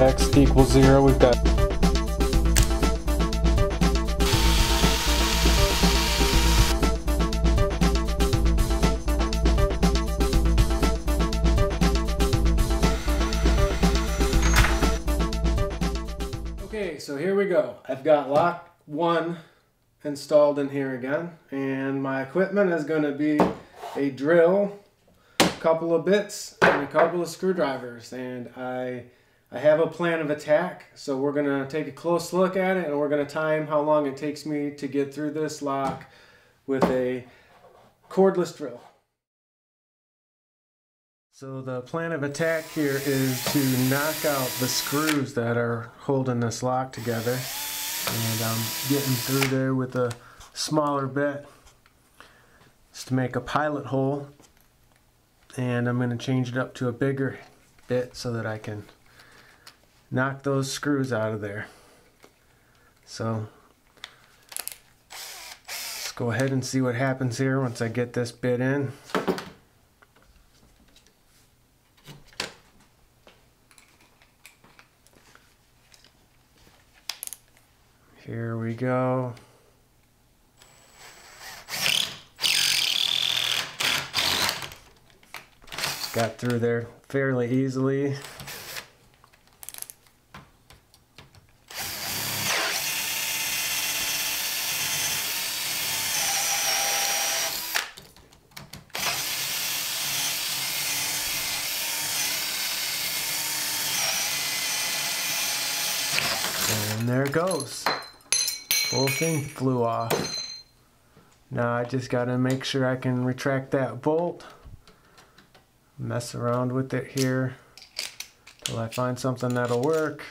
x equals 0, we've got okay, so here we go. I've got lock 1 installed in here again, and my equipment is going to be a drill, a couple of bits, and a couple of screwdrivers. And I have a plan of attack, so we're going to take a close look at it, and we're going to time how long it takes me to get through this lock with a cordless drill. So the plan of attack here is to knock out the screws that are holding this lock together, and I'm getting through there with a smaller bit just to make a pilot hole, and I'm going to change it up to a bigger bit so that I can knock those screws out of there. So let's go ahead and see what happens here once I get this bit in. Here we go. Got through there fairly easily. And there it goes. Whole thing flew off. Now I just gotta make sure I can retract that bolt. Mess around with it here till I find something that'll work.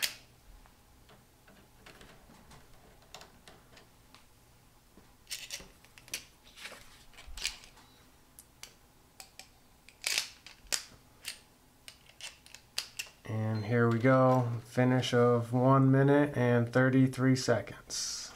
And here we go. Finish of 1 minute and 33 seconds.